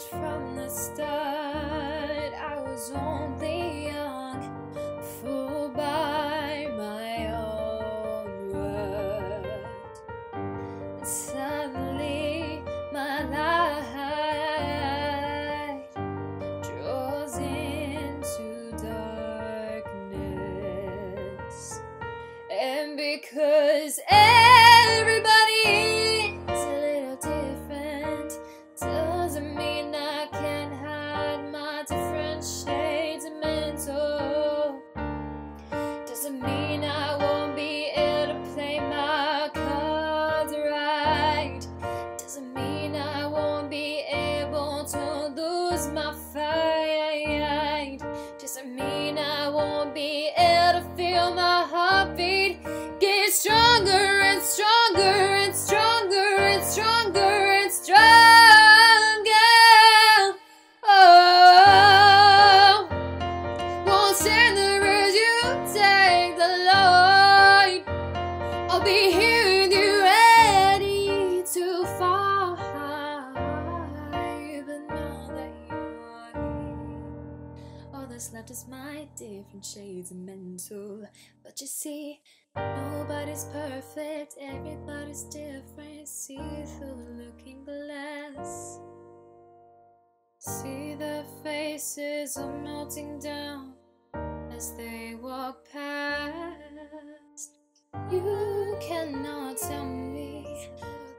right from the start. I was only young, a fool by my own words. And suddenly my light draws into darkness. And because everybody's a little different, doesn't mean I can hide my different shades of mental. Doesn't mean I won't be able to play my cards right. Doesn't mean I won't be able to lose my fight. Doesn't mean I won't be able to feel my heartbeat get stronger and stronger and stronger and stronger and stronger. Oh, won't stand the road, you take the light. I'll be here with you, ready to fall high. But now that you're all that's left is my different shades of mental. But you see, nobody's perfect, everybody's different. See through the looking glass, see the faces are melting down as they walk past. You cannot tell me